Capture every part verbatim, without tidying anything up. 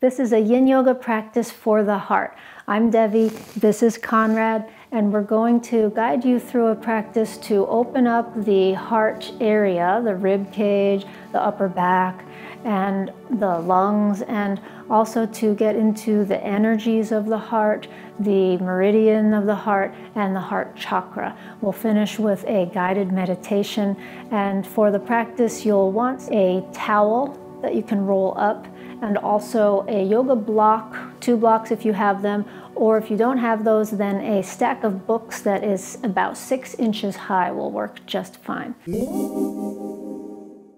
This is a yin yoga practice for the heart. I'm Devi, this is Conrad, and we're going to guide you through a practice to open up the heart area, the rib cage, the upper back, and the lungs, and also to get into the energies of the heart, the meridian of the heart, and the heart chakra. We'll finish with a guided meditation, and for the practice you'll want a towel that you can roll up, and also a yoga block, two blocks if you have them, or if you don't have those, then a stack of books that is about six inches high will work just fine. We'll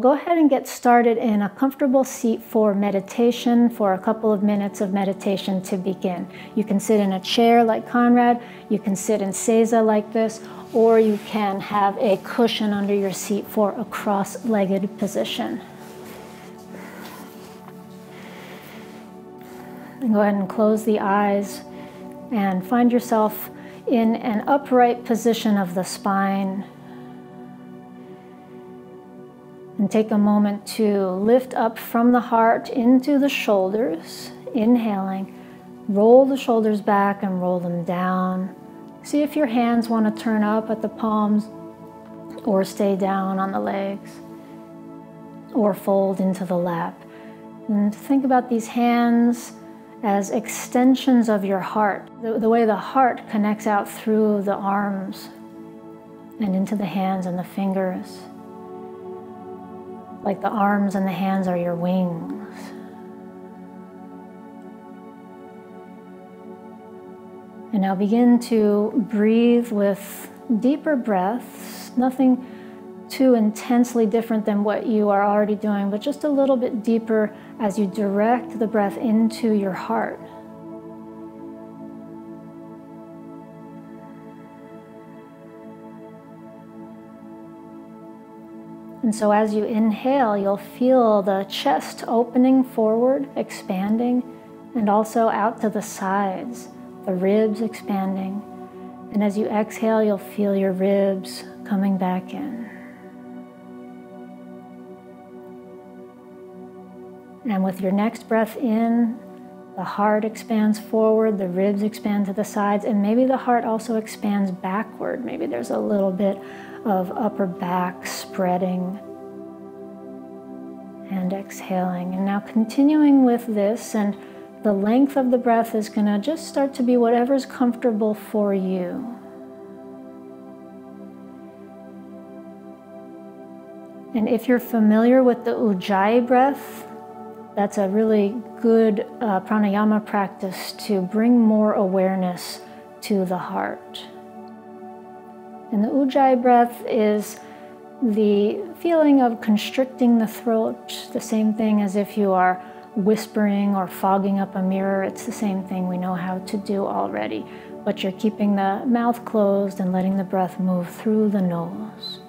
go ahead and get started in a comfortable seat for meditation, for a couple of minutes of meditation to begin. You can sit in a chair like Conrad, you can sit in Seiza like this, or you can have a cushion under your seat for a cross-legged position. And go ahead and close the eyes and find yourself in an upright position of the spine. And take a moment to lift up from the heart into the shoulders, inhaling. Roll the shoulders back and roll them down. See if your hands want to turn up at the palms or stay down on the legs or fold into the lap. And think about these hands as extensions of your heart, the, the way the heart connects out through the arms and into the hands and the fingers. Like the arms and the hands are your wings. And now begin to breathe with deeper breaths, nothing too intensely different than what you are already doing, but just a little bit deeper as you direct the breath into your heart. And so as you inhale, you'll feel the chest opening forward, expanding, and also out to the sides, the ribs expanding. And as you exhale, you'll feel your ribs coming back in. And with your next breath in, the heart expands forward, the ribs expand to the sides, and maybe the heart also expands backward. Maybe there's a little bit of upper back spreading and exhaling. And now continuing with this, and the length of the breath is gonna just start to be whatever's comfortable for you. And if you're familiar with the Ujjayi breath, that's a really good uh, pranayama practice to bring more awareness to the heart. And the Ujjayi breath is the feeling of constricting the throat, the same thing as if you are whispering or fogging up a mirror. It's the same thing we know how to do already, but you're keeping the mouth closed and letting the breath move through the nose.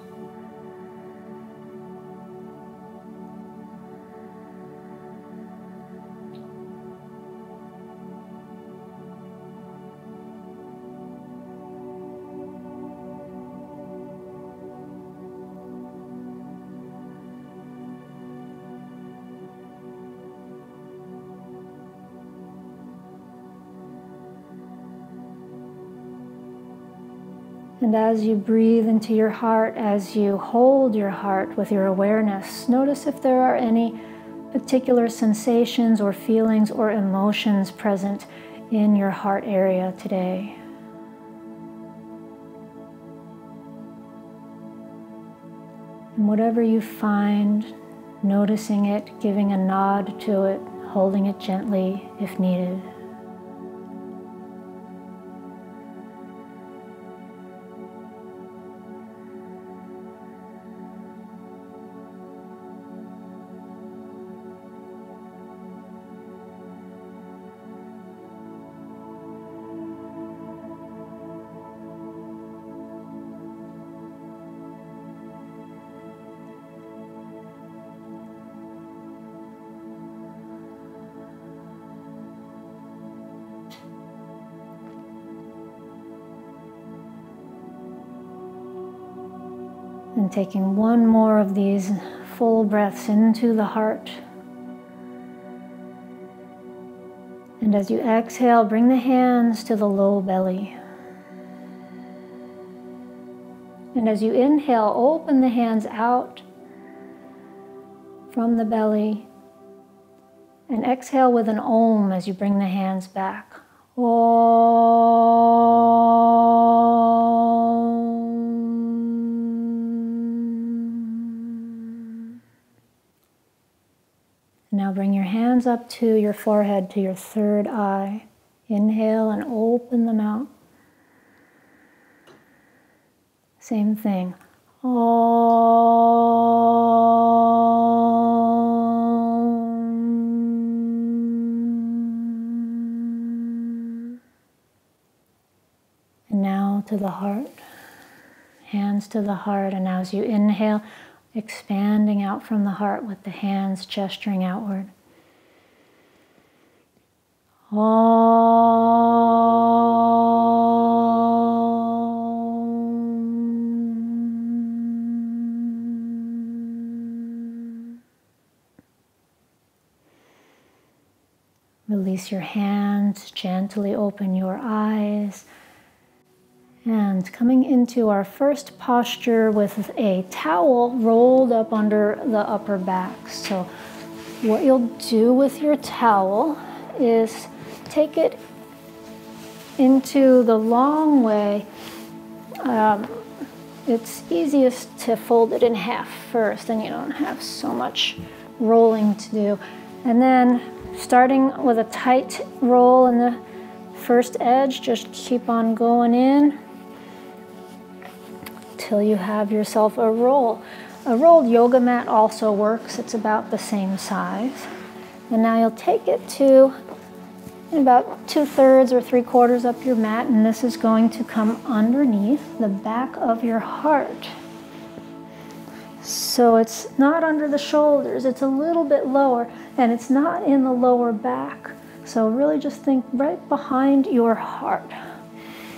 And as you breathe into your heart, as you hold your heart with your awareness, notice if there are any particular sensations or feelings or emotions present in your heart area today. And whatever you find, noticing it, giving a nod to it, holding it gently if needed. And taking one more of these full breaths into the heart. And as you exhale, bring the hands to the low belly. And as you inhale, open the hands out from the belly. And exhale with an Om as you bring the hands back. Om. Now bring your hands up to your forehead, to your third eye. Inhale and open them out. Same thing. Om. To the heart, hands to the heart, and as you inhale, expanding out from the heart with the hands gesturing outward. Om. Release your hands, gently open your eyes. And coming into our first posture with a towel rolled up under the upper back. So what you'll do with your towel is take it into the long way. Um, it's easiest to fold it in half first, and you don't have so much rolling to do. And then starting with a tight roll in the first edge, just keep on going in till you have yourself a roll. A rolled yoga mat also works. It's about the same size. And now you'll take it to about two-thirds or three-quarters up your mat, and this is going to come underneath the back of your heart. So it's not under the shoulders, it's a little bit lower, and it's not in the lower back. So really just think right behind your heart.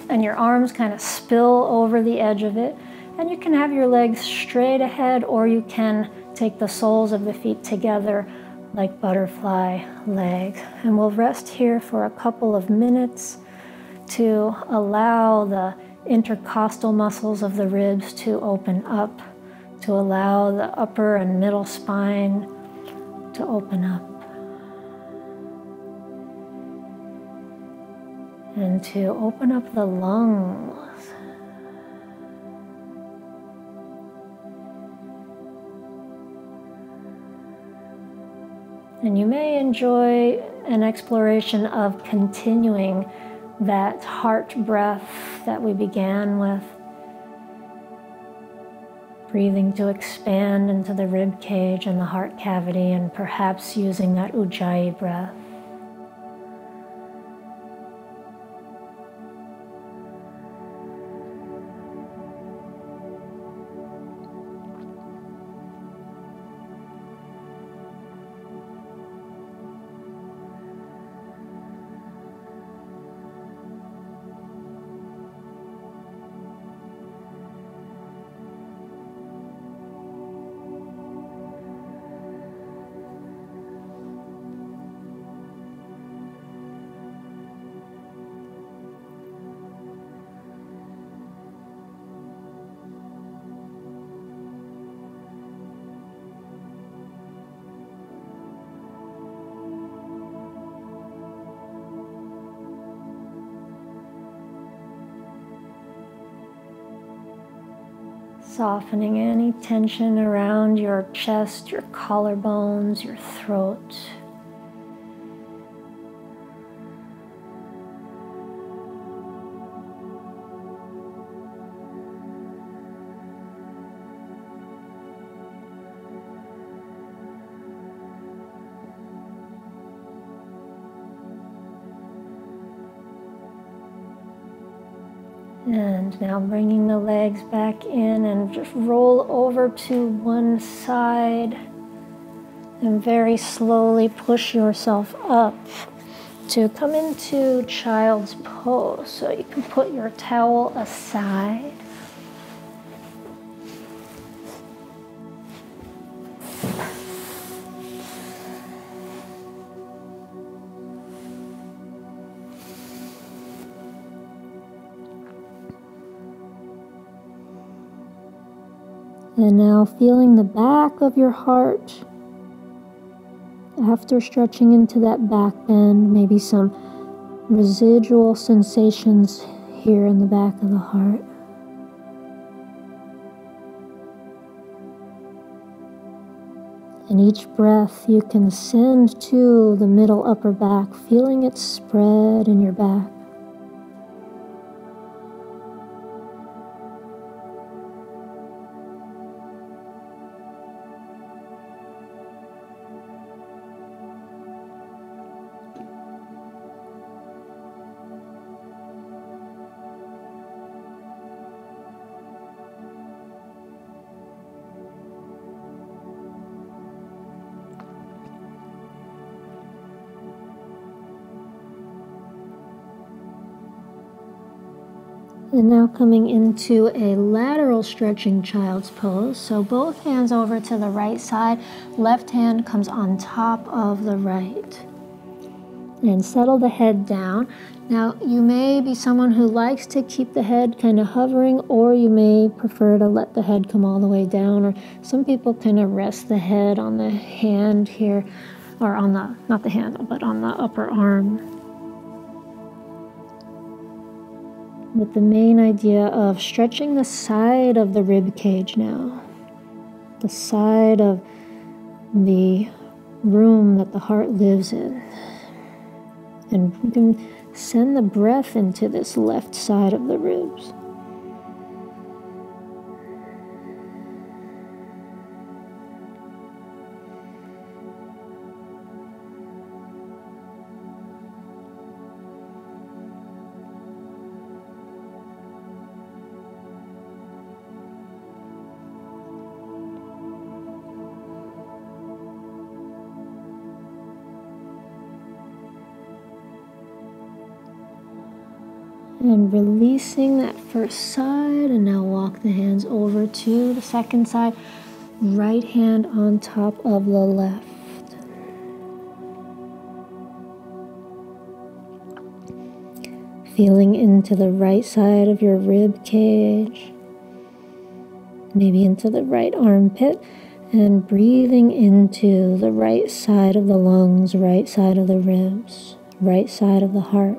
And your arms kind of spill over the edge of it. And you can have your legs straight ahead, or you can take the soles of the feet together like butterfly leg. And we'll rest here for a couple of minutes to allow the intercostal muscles of the ribs to open up, to allow the upper and middle spine to open up. And to open up the lungs. And you may enjoy an exploration of continuing that heart breath that we began with. Breathing to expand into the rib cage and the heart cavity, and perhaps using that Ujjayi breath. Softening any tension around your chest, your collarbones, your throat. And now bringing the legs back in and just roll over to one side and very slowly push yourself up to come into child's pose. So you can put your towel aside. And now feeling the back of your heart. After stretching into that back bend, maybe some residual sensations here in the back of the heart. And each breath you can send to the middle upper back, feeling it spread in your back. And now coming into a lateral stretching child's pose. So both hands over to the right side. Left hand comes on top of the right. And settle the head down. Now you may be someone who likes to keep the head kind of hovering, or you may prefer to let the head come all the way down, or some people kind of rest the head on the hand here, or on the, not the handle, but on the upper arm. With the main idea of stretching the side of the rib cage now, the side of the room that the heart lives in. And you can send the breath into this left side of the ribs. And releasing that first side, and now walk the hands over to the second side, right hand on top of the left. Feeling into the right side of your rib cage, maybe into the right armpit, and breathing into the right side of the lungs, right side of the ribs, right side of the heart.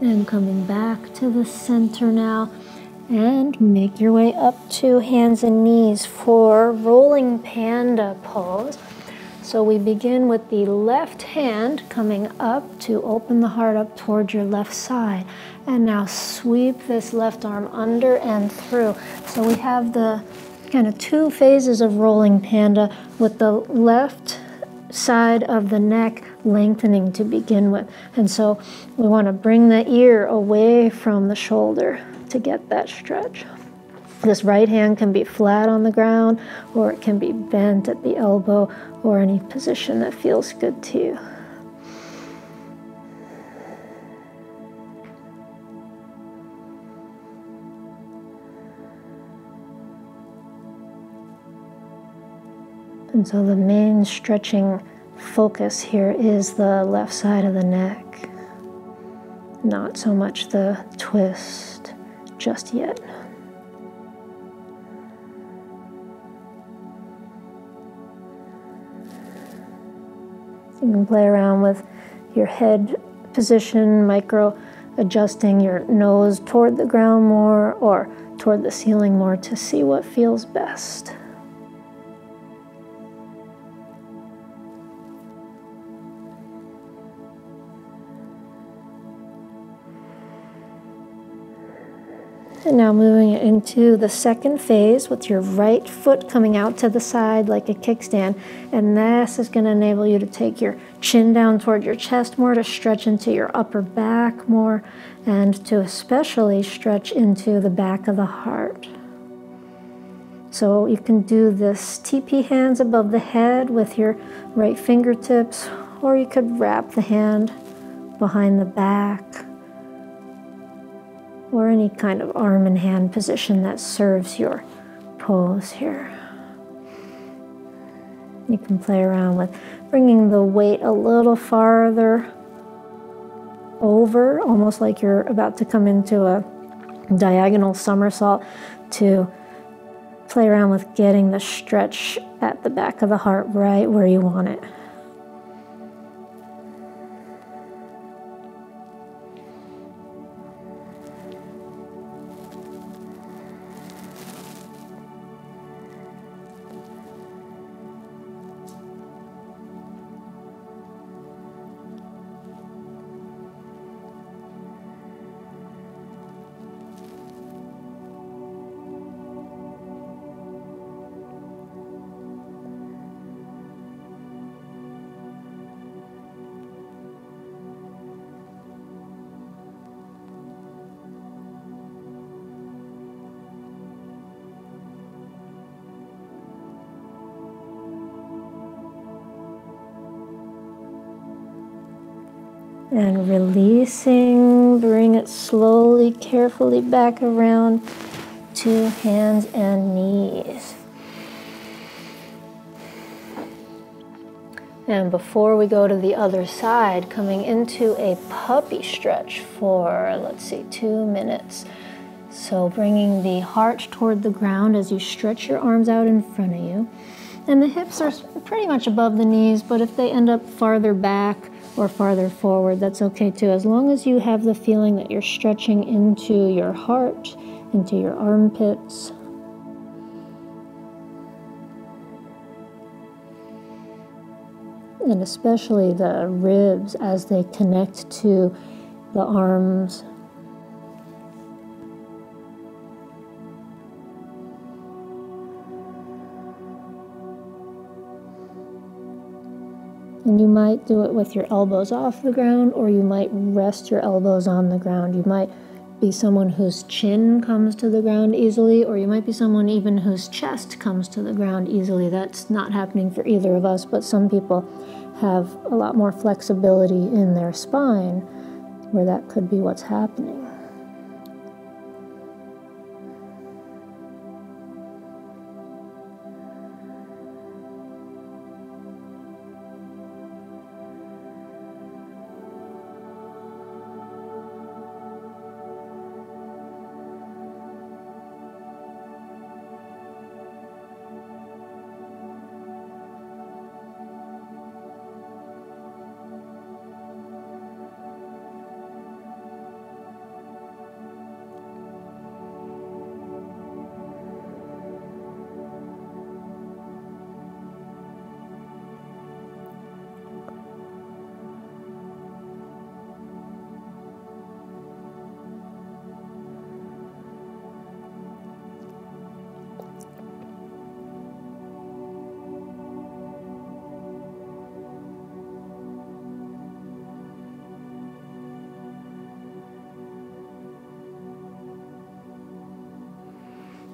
And coming back to the center now, and make your way up to hands and knees for rolling panda pose. So we begin with the left hand coming up to open the heart up towards your left side. And now sweep this left arm under and through. So we have the kind of two phases of rolling panda, with the left side of the neck lengthening to begin with. And so we want to bring the ear away from the shoulder to get that stretch. This right hand can be flat on the ground, or it can be bent at the elbow, or any position that feels good to you. And so the main stretching focus here is the left side of the neck, not so much the twist just yet. You can play around with your head position, micro adjusting your nose toward the ground more or toward the ceiling more to see what feels best. And now moving into the second phase with your right foot coming out to the side like a kickstand. And this is going to enable you to take your chin down toward your chest more, to stretch into your upper back more, and to especially stretch into the back of the heart. So you can do this teepee hands above the head with your right fingertips, or you could wrap the hand behind the back, or any kind of arm and hand position that serves your pose here. You can play around with bringing the weight a little farther over, almost like you're about to come into a diagonal somersault, to play around with getting the stretch at the back of the heart right where you want it. And releasing, bring it slowly, carefully back around to hands and knees. And before we go to the other side, coming into a puppy stretch for, let's see, two minutes. So bringing the heart toward the ground as you stretch your arms out in front of you. And the hips are pretty much above the knees, but if they end up farther back, or farther forward, that's okay too, as long as you have the feeling that you're stretching into your heart, into your armpits. And especially the ribs as they connect to the arms. And you might do it with your elbows off the ground, or you might rest your elbows on the ground. You might be someone whose chin comes to the ground easily, or you might be someone even whose chest comes to the ground easily. That's not happening for either of us, but some people have a lot more flexibility in their spine where that could be what's happening.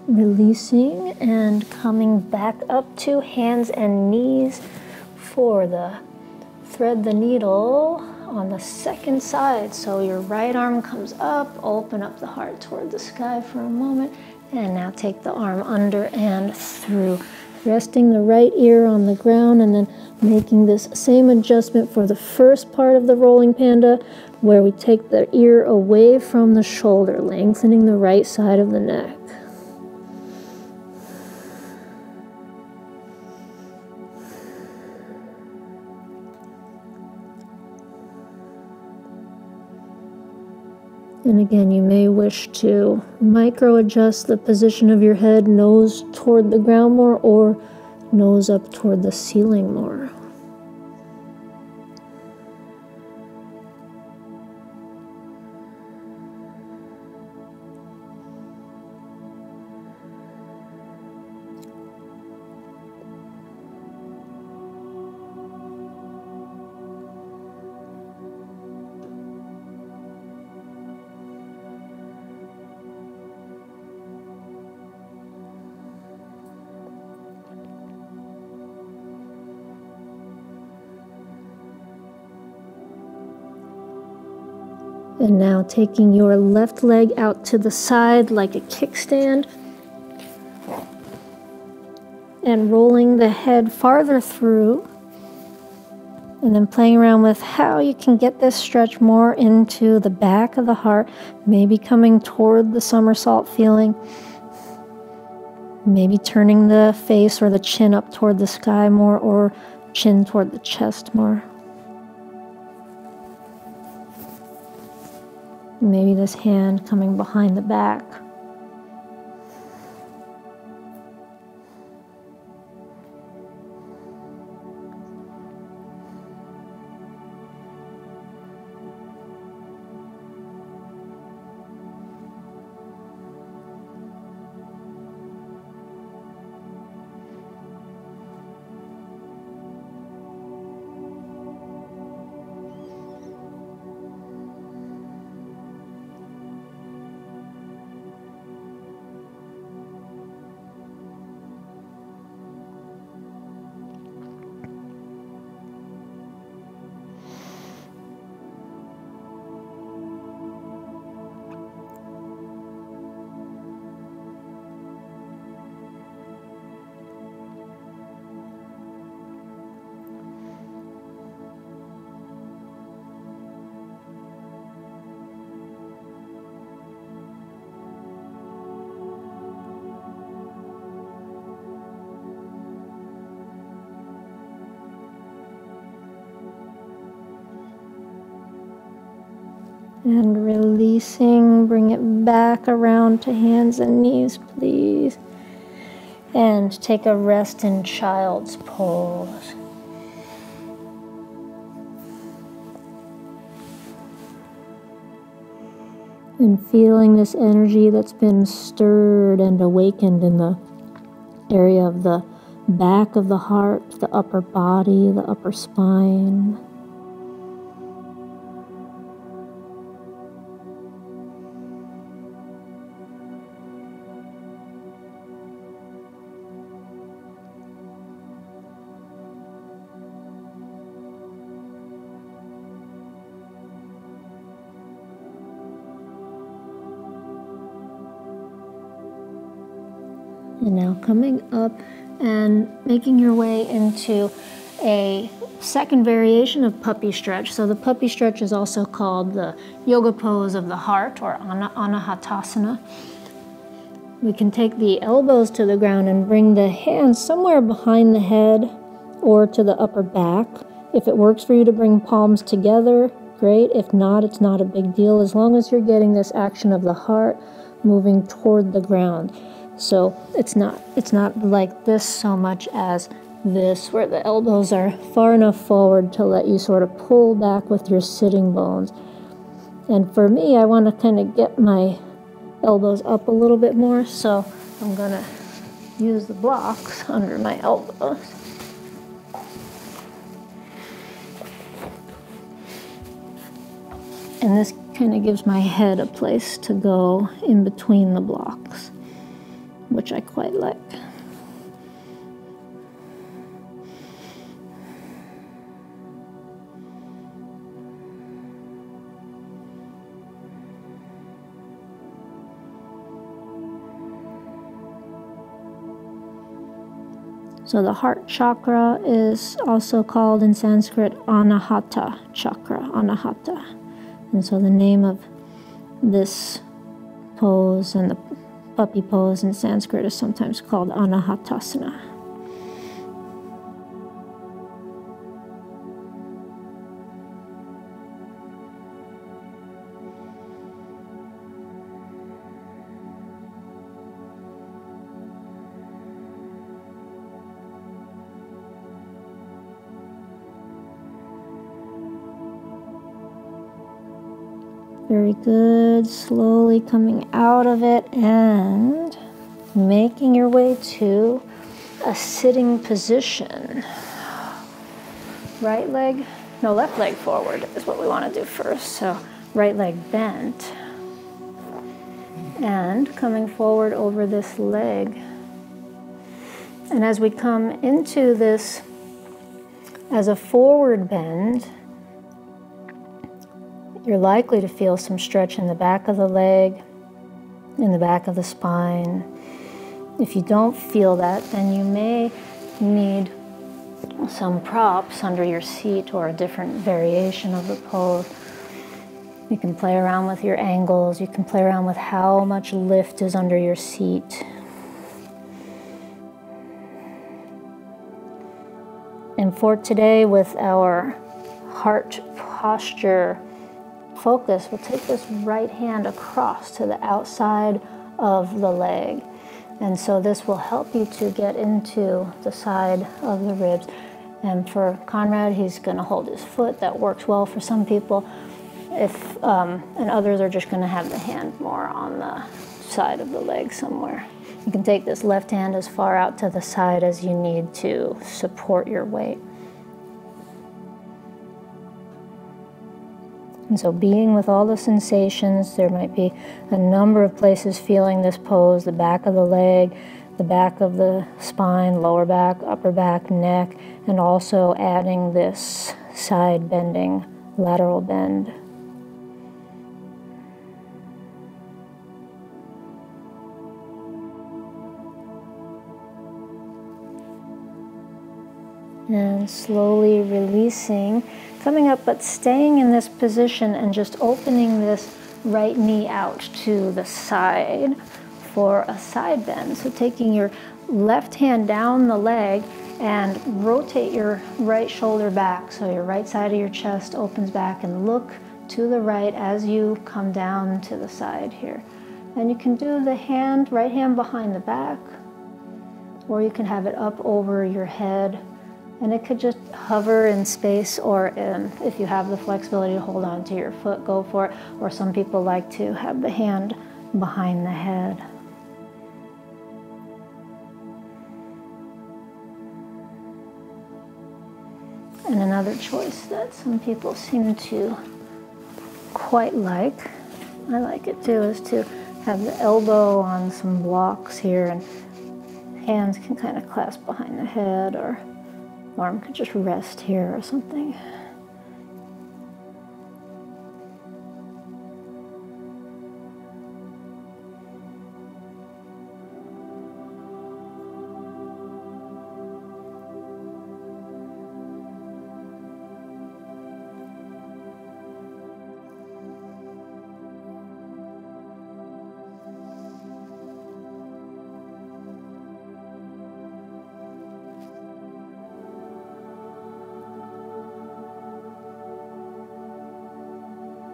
Releasing and coming back up to hands and knees for the thread the needle on the second side. So your right arm comes up, open up the heart toward the sky for a moment, and now take the arm under and through. Resting the right ear on the ground, and then making this same adjustment for the first part of the rolling panda, where we take the ear away from the shoulder, lengthening the right side of the neck. And again, you may wish to micro-adjust the position of your head, nose toward the ground more, or nose up toward the ceiling more. And now taking your left leg out to the side like a kickstand and rolling the head farther through, and then playing around with how you can get this stretch more into the back of the heart, maybe coming toward the somersault feeling, maybe turning the face or the chin up toward the sky more, or chin toward the chest more. Maybe this hand coming behind the back. And releasing, bring it back around to hands and knees, please. And take a rest in child's pose. And feeling this energy that's been stirred and awakened in the area of the back of the heart, the upper body, the upper spine. And now coming up and making your way into a second variation of puppy stretch. So the puppy stretch is also called the yoga pose of the heart, or anahatasana. We can take the elbows to the ground and bring the hands somewhere behind the head or to the upper back. If it works for you to bring palms together, great. If not, it's not a big deal, as long as you're getting this action of the heart moving toward the ground. So it's not, it's not like this so much as this, where the elbows are far enough forward to let you sort of pull back with your sitting bones. And for me, I want to kind of get my elbows up a little bit more, so I'm going to use the blocks under my elbows. And this kind of gives my head a place to go in between the blocks, which I quite like. So the heart chakra is also called in Sanskrit Anahata chakra, Anahata. And so the name of this pose and the puppy pose in Sanskrit is sometimes called anahatasana. Very good, slowly coming out of it and making your way to a sitting position. Right leg, no, left leg forward is what we want to do first. So right leg bent and coming forward over this leg. And as we come into this as a forward bend, You're likely to feel some stretch in the back of the leg, in the back of the spine. If you don't feel that, then you may need some props under your seat or a different variation of the pose. You can play around with your angles. You can play around with how much lift is under your seat. And for today, with our heart posture focus, we'll take this right hand across to the outside of the leg. And so this will help you to get into the side of the ribs. And for Conrad, he's going to hold his foot. That works well for some people. If, um, and others are just going to have the hand more on the side of the leg somewhere. You can take this left hand as far out to the side as you need to support your weight. And so being with all the sensations, there might be a number of places feeling this pose: the back of the leg, the back of the spine, lower back, upper back, neck, and also adding this side bending, lateral bend. And slowly releasing, coming up but staying in this position and just opening this right knee out to the side for a side bend. So taking your left hand down the leg and rotate your right shoulder back, so your right side of your chest opens back, and look to the right as you come down to the side here. And you can do the hand, right hand behind the back, or you can have it up over your head. And it could just hover in space, or in, if you have the flexibility to hold on to your foot, go for it. Or some people like to have the hand behind the head. And another choice that some people seem to quite like, I like it too, is to have the elbow on some blocks here, and hands can kind of clasp behind the head, or arm could just rest here or something.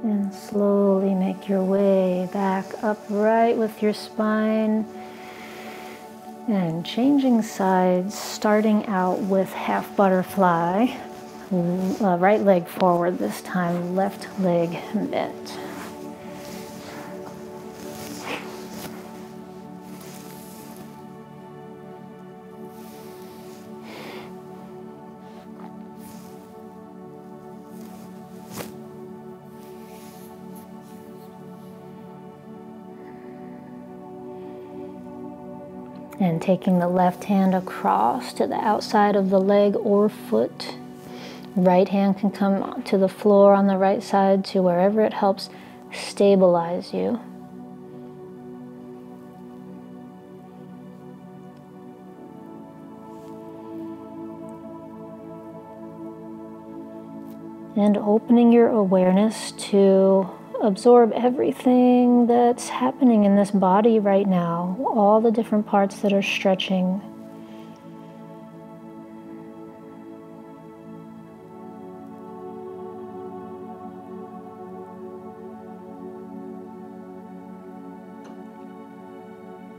And slowly make your way back upright with your spine and changing sides, starting out with half butterfly, right leg forward this time, left leg bent. And taking the left hand across to the outside of the leg or foot. Right hand can come to the floor on the right side, to wherever it helps stabilize you. And opening your awareness to absorb everything that's happening in this body right now, all the different parts that are stretching.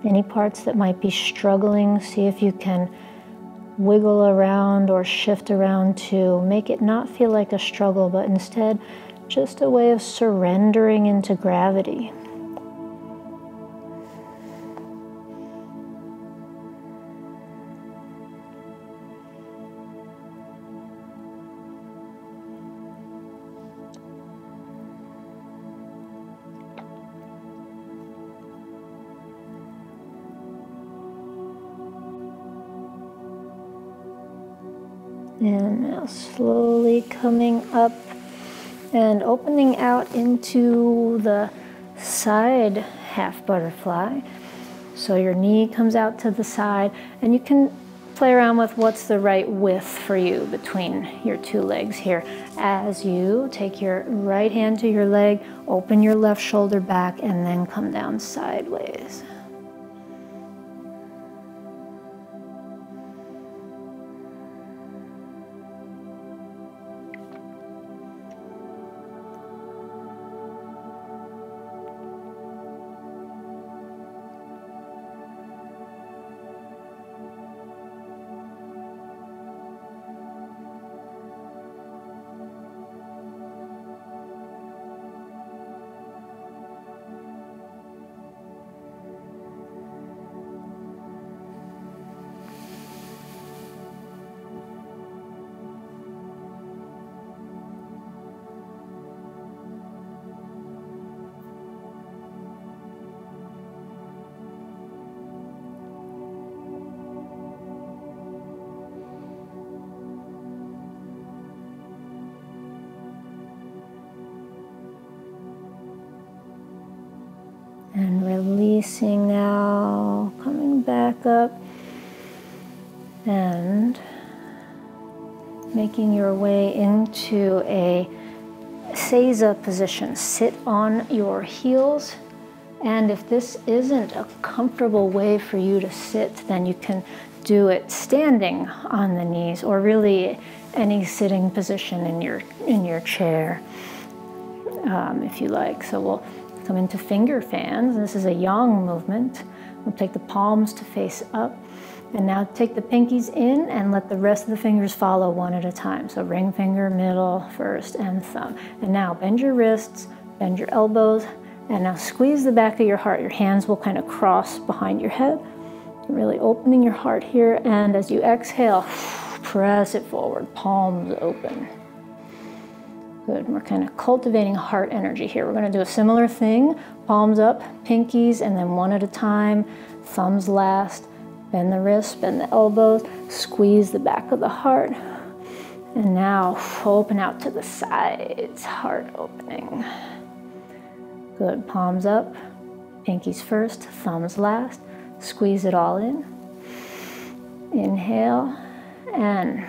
Any parts that might be struggling, see if you can wiggle around or shift around to make it not feel like a struggle, but instead just a way of surrendering into gravity. And now slowly coming up and opening out into the side half butterfly. So your knee comes out to the side, and you can play around with what's the right width for you between your two legs here. As you take your right hand to your leg, open your left shoulder back, and then come down sideways. And releasing now, coming back up and making your way into a Seiza position. Sit on your heels, and if this isn't a comfortable way for you to sit, then you can do it standing on the knees, or really any sitting position in your, in your chair, um, if you like. So we'll come into finger fans. This is a yang movement. We'll take the palms to face up. And now take the pinkies in and let the rest of the fingers follow one at a time. So ring finger, middle, first, and thumb. And now bend your wrists, bend your elbows, and now squeeze the back of your heart. Your hands will kind of cross behind your head. Really opening your heart here. And as you exhale, press it forward, palms open. Good, we're kind of cultivating heart energy here. We're going to do a similar thing, palms up, pinkies, and then one at a time, thumbs last, bend the wrists, bend the elbows, squeeze the back of the heart, and now open out to the sides, heart opening. Good, palms up, pinkies first, thumbs last, squeeze it all in, inhale, and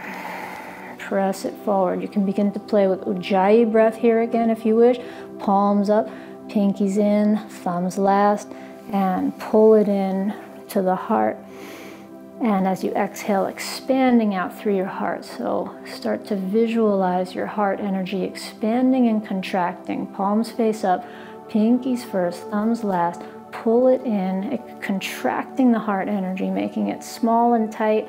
press it forward. You can begin to play with Ujjayi breath here again if you wish. Palms up, pinkies in, thumbs last, and pull it in to the heart. And as you exhale, expanding out through your heart. So start to visualize your heart energy expanding and contracting. Palms face up, pinkies first, thumbs last. Pull it in, contracting the heart energy, making it small and tight.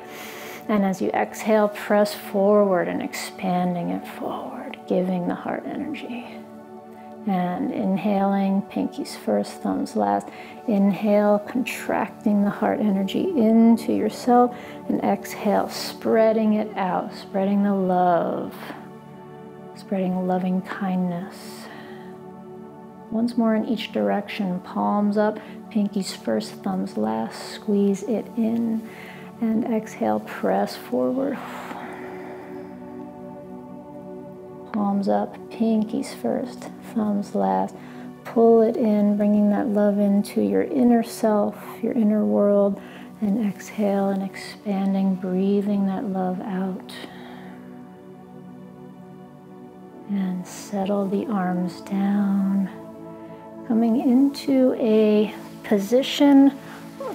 And as you exhale, press forward and expanding it forward, giving the heart energy. And inhaling, pinkies first, thumbs last. Inhale, contracting the heart energy into yourself. And exhale, spreading it out, spreading the love, spreading loving kindness. Once more in each direction, palms up, pinkies first, thumbs last. Squeeze it in. And exhale, press forward. Palms up, pinkies first, thumbs last. Pull it in, bringing that love into your inner self, your inner world. And exhale and expanding, breathing that love out. And settle the arms down. Coming into a position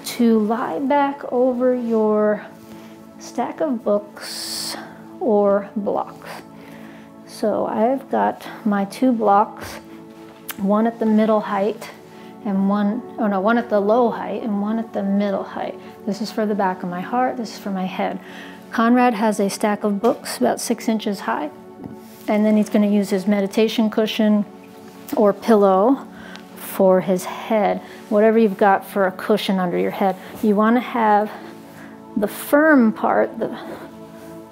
to lie back over your stack of books or blocks. So I've got my two blocks, one at the middle height and one, oh no, one at the low height and one at the middle height. This is for the back of my heart, this is for my head. Conrad has a stack of books about six inches high, and then he's going to use his meditation cushion or pillow for his head, whatever you've got for a cushion under your head. You want to have the firm part, the,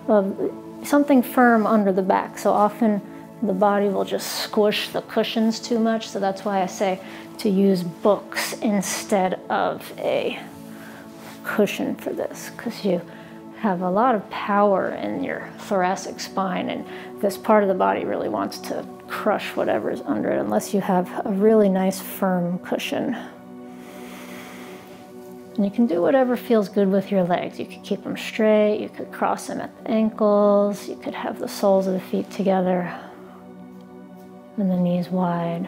of something firm under the back. So often the body will just squish the cushions too much, so that's why I say to use books instead of a cushion for this, because you have a lot of power in your thoracic spine, and this part of the body really wants to crush whatever is under it unless you have a really nice firm cushion. And you can do whatever feels good with your legs. You could keep them straight, you could cross them at the ankles, you could have the soles of the feet together and the knees wide.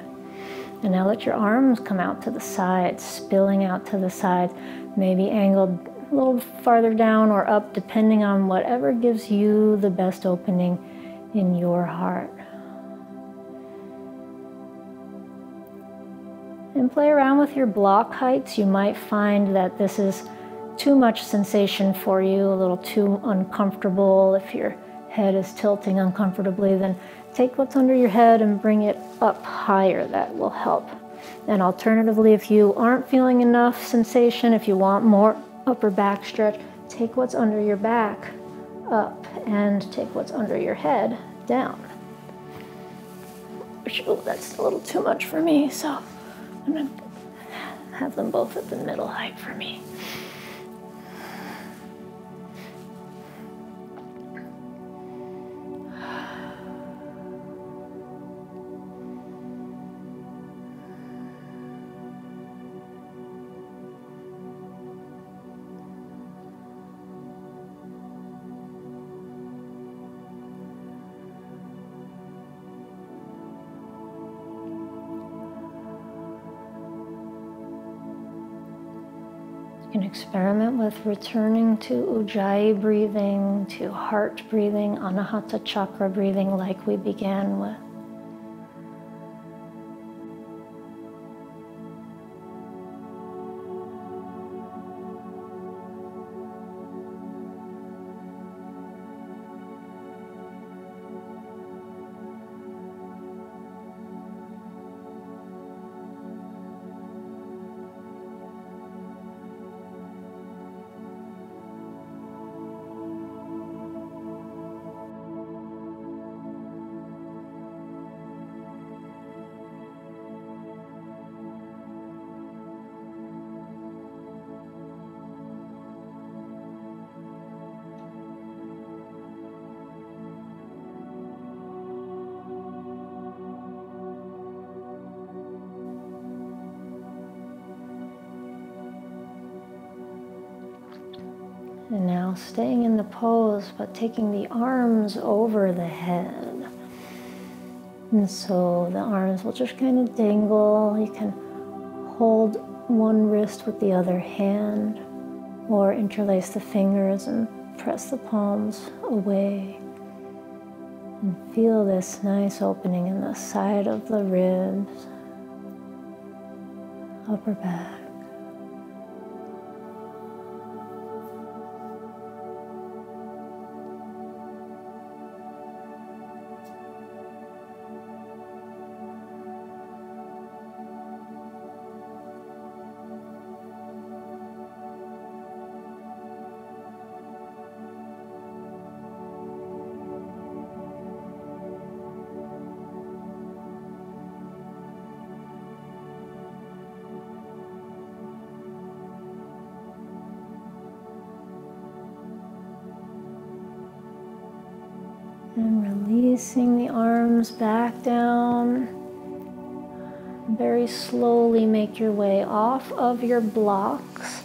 And now let your arms come out to the sides, spilling out to the sides, maybe angled a little farther down or up, depending on whatever gives you the best opening in your heart. And play around with your block heights. You might find that this is too much sensation for you, a little too uncomfortable. If your head is tilting uncomfortably, then take what's under your head and bring it up higher. That will help. And alternatively, if you aren't feeling enough sensation, if you want more upper back stretch, take what's under your back up and take what's under your head down. Oh, that's a little too much for me, so I'm going to have them both at the middle height for me. You can experiment with returning to Ujjayi breathing, to heart breathing, Anahata chakra breathing like we began with. And now staying in the pose, but taking the arms over the head. And so the arms will just kind of dangle. You can hold one wrist with the other hand, or interlace the fingers and press the palms away. And feel this nice opening in the side of the ribs, upper back. And releasing the arms back down. Very slowly make your way off of your blocks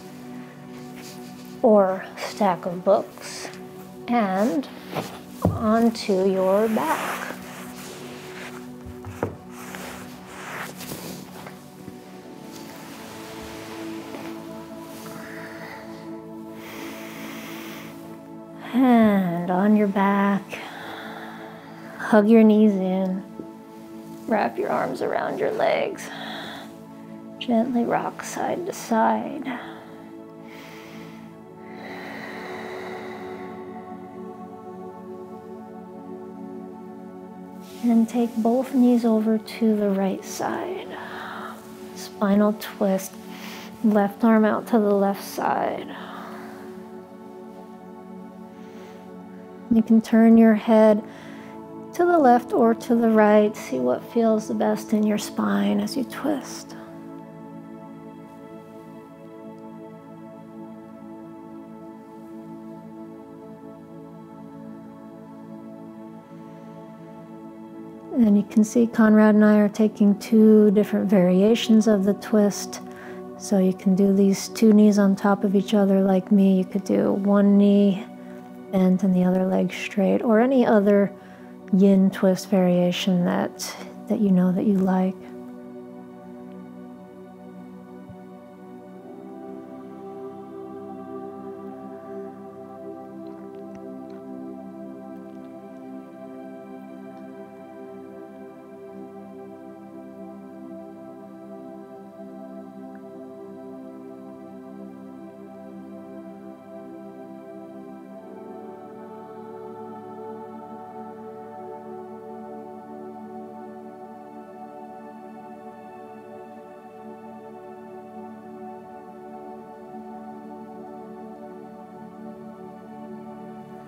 or stack of books and onto your back. And on your back, hug your knees in, wrap your arms around your legs, gently rock side to side. And take both knees over to the right side. Spinal twist, left arm out to the left side. You can turn your head to the left or to the right. See what feels the best in your spine as you twist. And you can see Conrad and I are taking two different variations of the twist. So you can do these two knees on top of each other like me. You could do one knee bent and the other leg straight, or any other yin twist variation that, that you know that you like.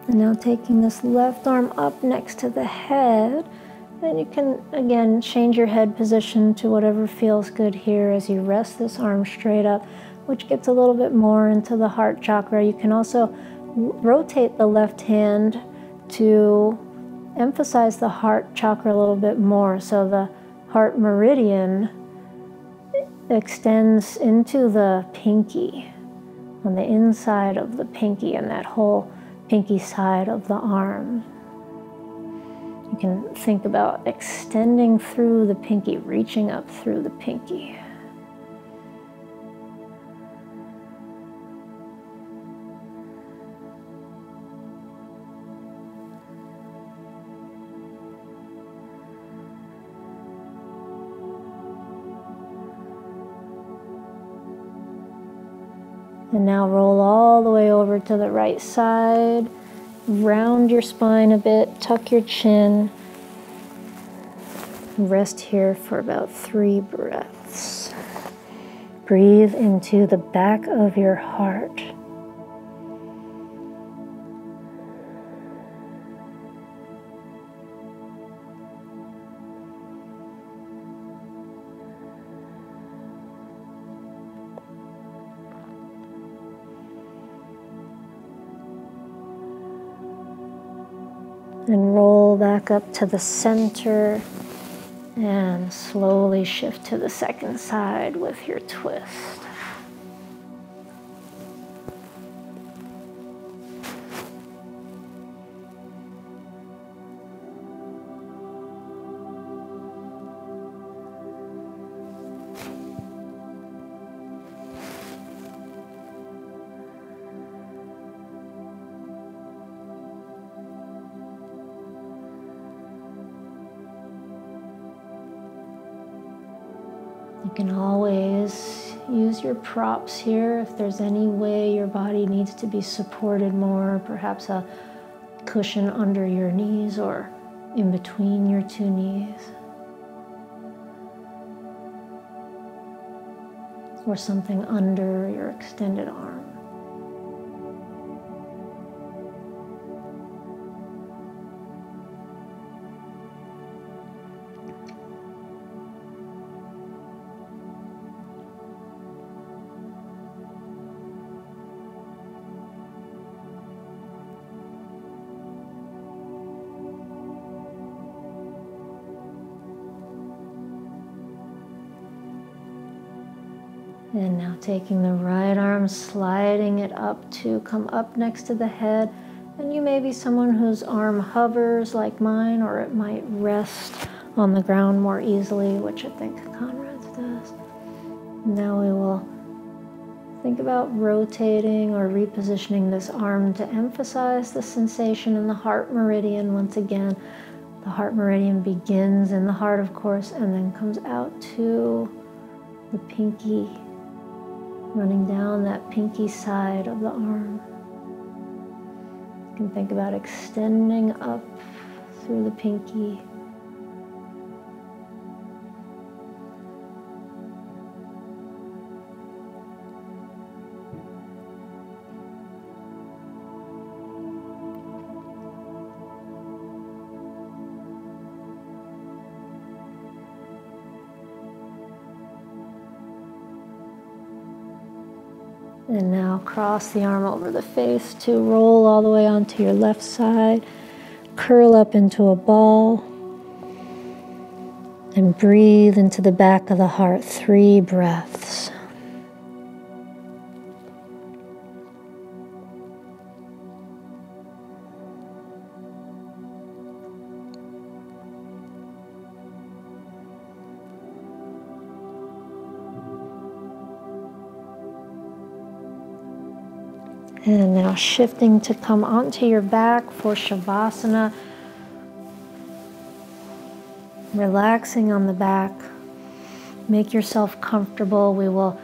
And now taking this left arm up next to the head, and you can again change your head position to whatever feels good here as you rest this arm straight up, which gets a little bit more into the heart chakra. You can also rotate the left hand to emphasize the heart chakra a little bit more. So the heart meridian extends into the pinky, on the inside of the pinky, and that whole pinky side of the arm. You can think about extending through the pinky, reaching up through the pinky. And now roll all the way over to the right side, round your spine a bit, tuck your chin, rest here for about three breaths. Breathe into the back of your heart. And roll back up to the center and slowly shift to the second side with your twist. You can always use your props here if there's any way your body needs to be supported more, perhaps a cushion under your knees or in between your two knees, or something under your extended arm. And now taking the right arm, sliding it up to come up next to the head. And you may be someone whose arm hovers like mine, or it might rest on the ground more easily, which I think Conrad's does. Now we will think about rotating or repositioning this arm to emphasize the sensation in the heart meridian. Once again, the heart meridian begins in the heart, of course, and then comes out to the pinky, running down that pinky side of the arm. You can think about extending up through the pinky. And now cross the arm over the face to roll all the way onto your left side, curl up into a ball, and breathe into the back of the heart three breaths. And now shifting to come onto your back for Shavasana. Relaxing on the back. Make yourself comfortable. We will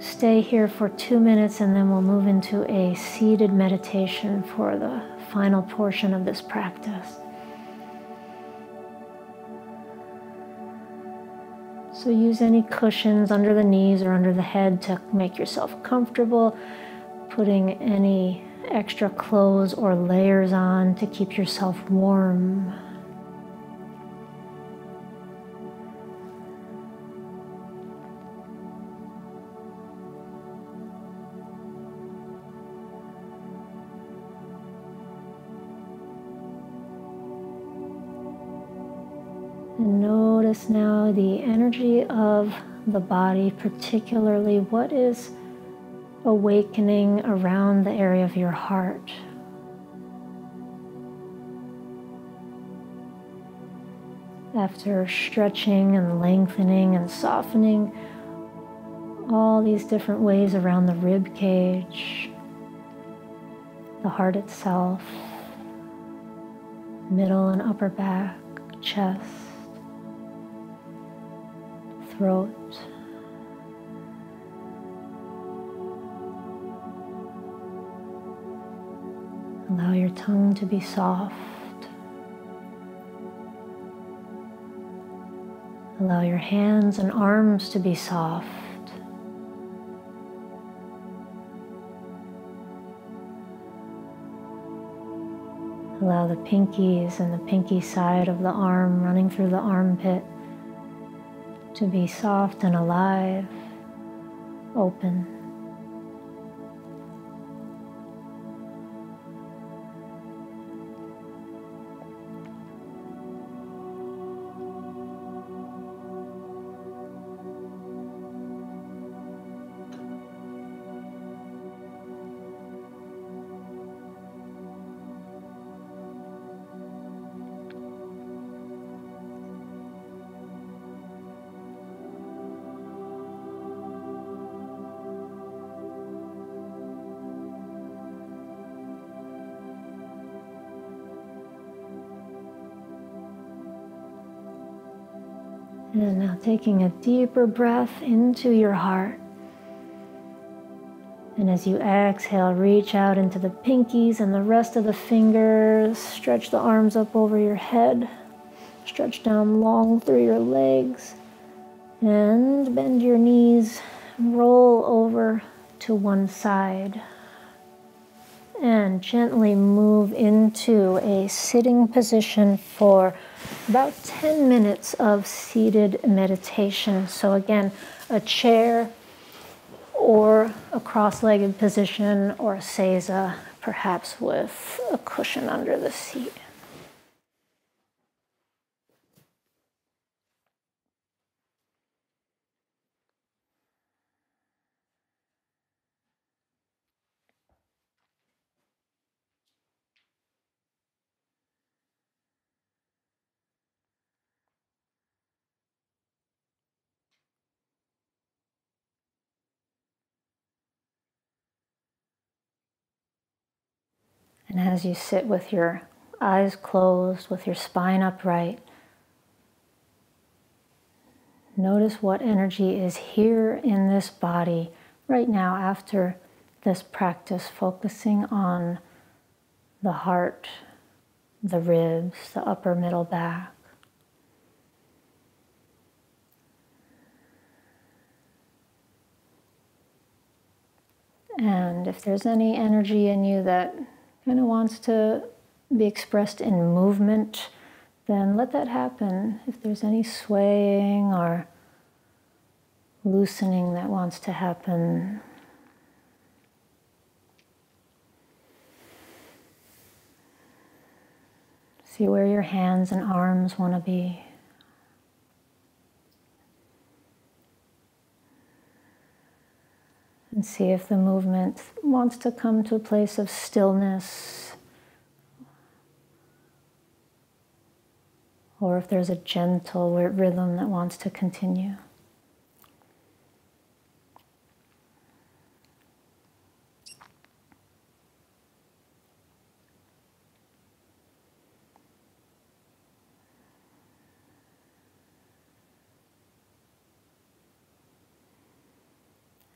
stay here for two minutes and then we'll move into a seated meditation for the final portion of this practice. So use any cushions under the knees or under the head to make yourself comfortable. Putting any extra clothes or layers on to keep yourself warm. And notice now the energy of the body, particularly what is awakening around the area of your heart. After stretching and lengthening and softening all these different ways around the rib cage, the heart itself, middle and upper back, chest, throat. Allow your tongue to be soft. Allow your hands and arms to be soft. Allow the pinkies and the pinky side of the arm running through the armpit to be soft and alive, open. And now taking a deeper breath into your heart. And as you exhale, reach out into the pinkies and the rest of the fingers. Stretch the arms up over your head. Stretch down long through your legs. And bend your knees. Roll over to one side. And gently move into a sitting position for about ten minutes of seated meditation. So again, a chair or a cross-legged position or a seiza, perhaps with a cushion under the seat. And as you sit with your eyes closed, with your spine upright, notice what energy is here in this body right now after this practice, focusing on the heart, the ribs, the upper middle back. And if there's any energy in you that kind of wants to be expressed in movement, then let that happen. If there's any swaying or loosening that wants to happen, see where your hands and arms want to be. And see if the movement wants to come to a place of stillness, or if there's a gentle rhythm that wants to continue.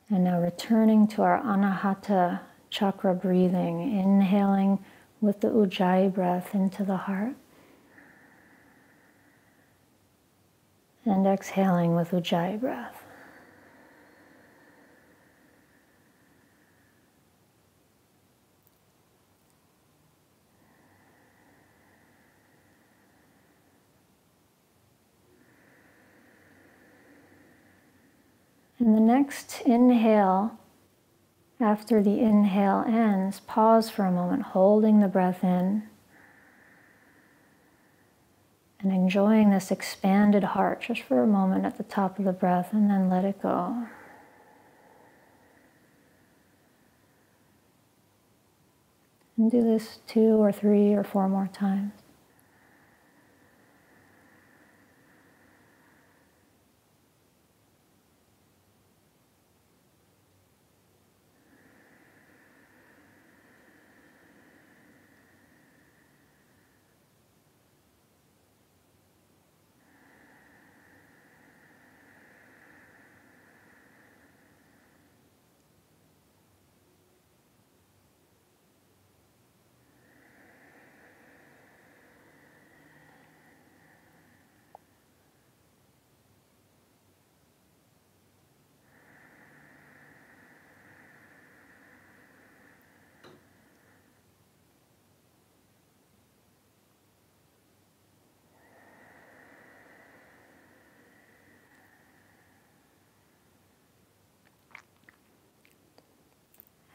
And now returning to our Anahata chakra breathing, inhaling with the Ujjayi breath into the heart. And exhaling with Ujjayi breath. And the next inhale, after the inhale ends, pause for a moment, holding the breath in and enjoying this expanded heart just for a moment at the top of the breath, and then let it go. And do this two or three or four more times.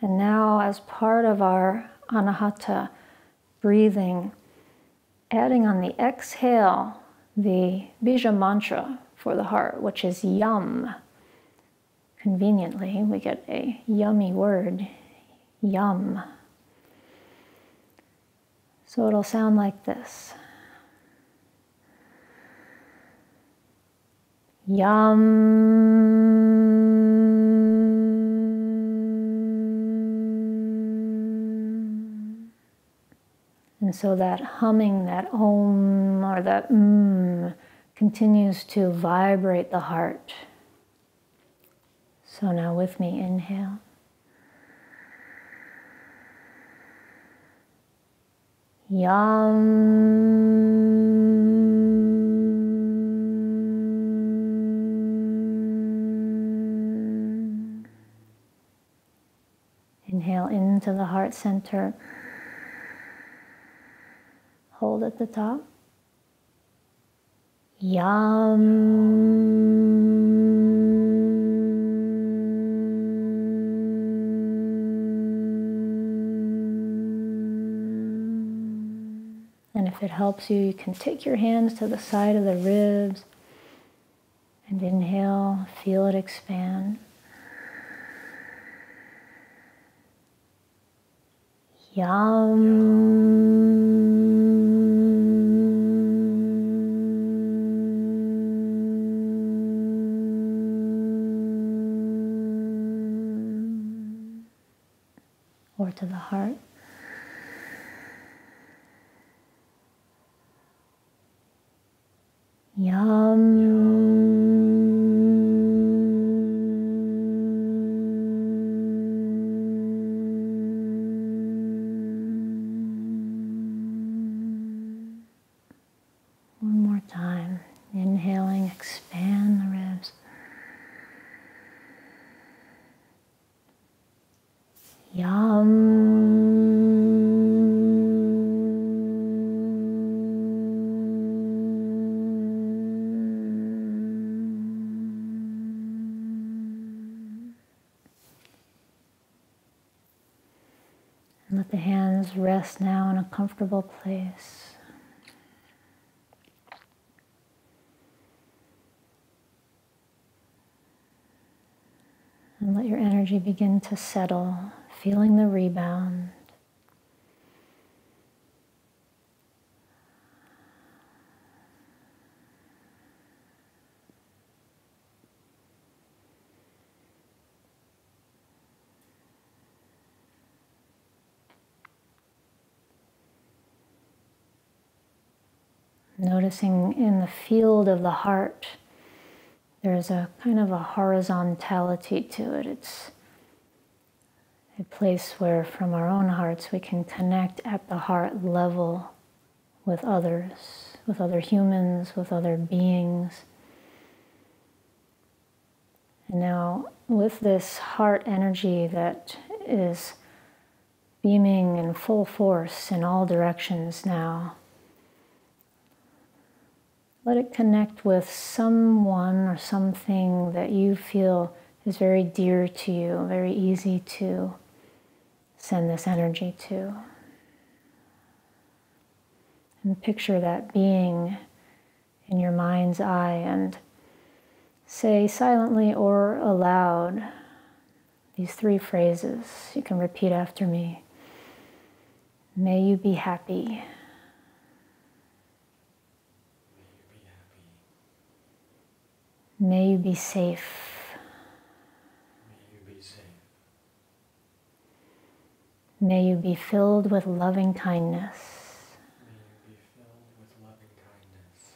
And now, as part of our Anahata breathing, adding on the exhale the bija mantra for the heart, which is yum. Conveniently, we get a yummy word, yum. So it'll sound like this. Yum. And so that humming, that om or that mmm, continues to vibrate the heart. So now with me, inhale. Yum. Inhale into the heart center. Hold at the top. Yum. And if it helps you, you can take your hands to the side of the ribs and inhale, feel it expand. Yum. Yum. To the heart. Yum. Yum. One more time. Inhaling, expand the ribs. Yum. Rest now in a comfortable place. And and let your energy begin to settle, feeling the rebound. Noticing in the field of the heart, there's a kind of a horizontality to it. It's a place where from our own hearts we can connect at the heart level with others, with other humans, with other beings. And now with this heart energy that is beaming in full force in all directions now, let it connect with someone or something that you feel is very dear to you, very easy to send this energy to. And picture that being in your mind's eye and say silently or aloud these three phrases. You can repeat after me. May you be happy. May you be safe. May you be safe. May you be filled with loving kindness. May you be filled with loving kindness.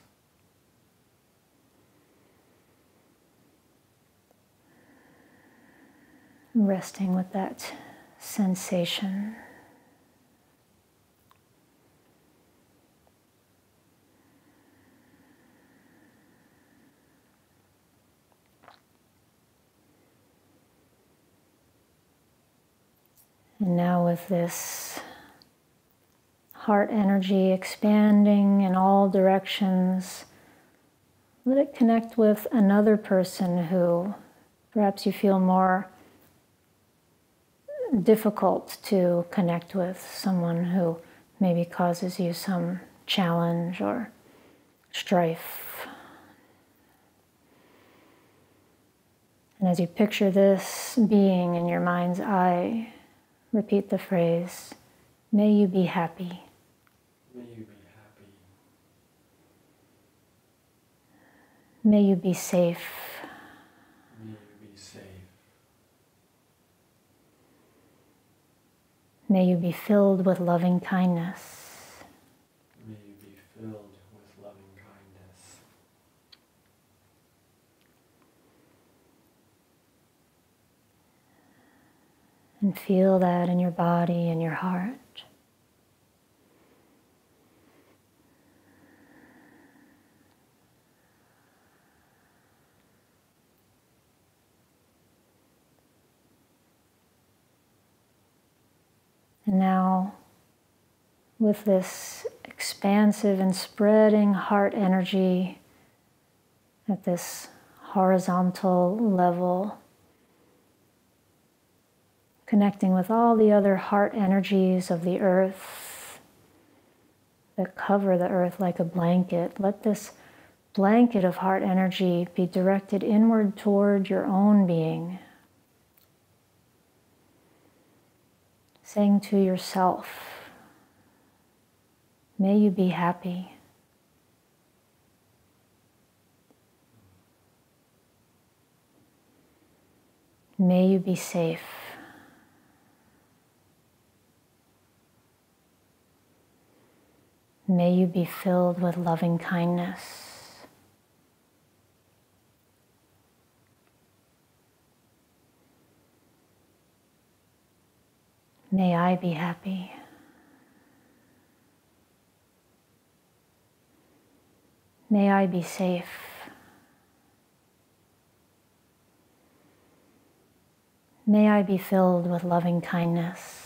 Resting with that sensation. And now with this heart energy expanding in all directions, let it connect with another person who perhaps you feel more difficult to connect with, someone who maybe causes you some challenge or strife. And as you picture this being in your mind's eye, repeat the phrase, may you be happy. May you be happy. May you be safe. May you be safe. May you be filled with loving kindness. May you be filled with loving kindness. And feel that in your body and your heart. And now, with this expansive and spreading heart energy at this horizontal level, connecting with all the other heart energies of the earth that cover the earth like a blanket. Let this blanket of heart energy be directed inward toward your own being, saying to yourself, may you be happy. May you be safe. May you be filled with loving kindness. May I be happy. May I be safe. May I be filled with loving kindness.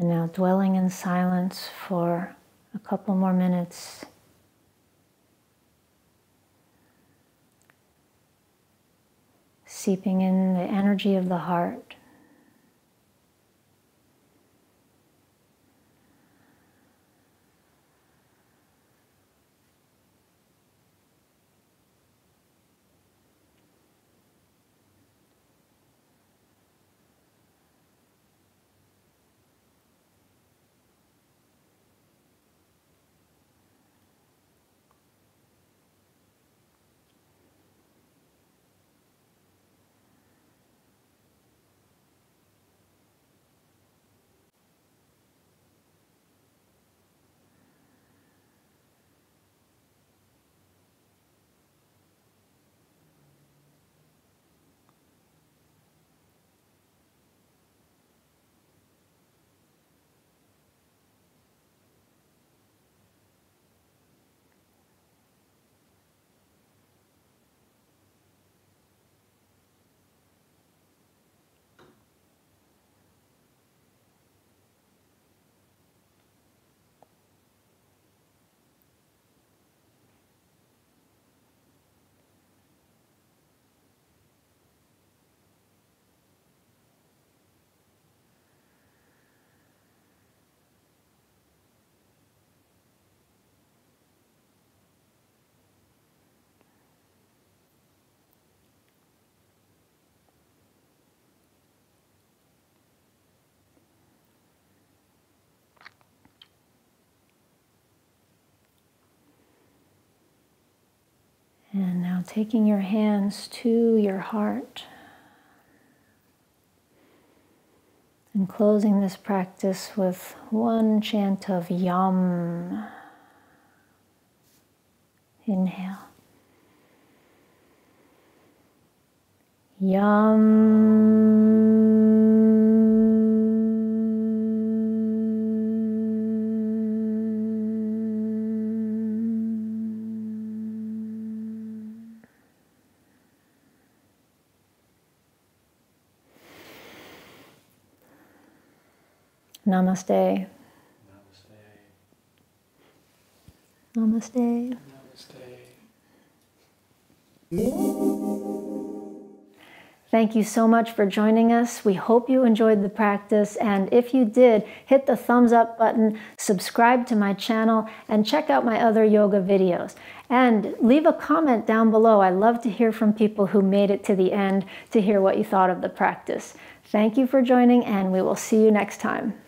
And now dwelling in silence for a couple more minutes, seeping in the energy of the heart. And now taking your hands to your heart and closing this practice with one chant of Yam. Inhale. Yam. Namaste. Namaste. Namaste. Namaste. Thank you so much for joining us. We hope you enjoyed the practice. And if you did, hit the thumbs up button, subscribe to my channel, and check out my other yoga videos. And leave a comment down below. I love to hear from people who made it to the end to hear what you thought of the practice. Thank you for joining, and we will see you next time.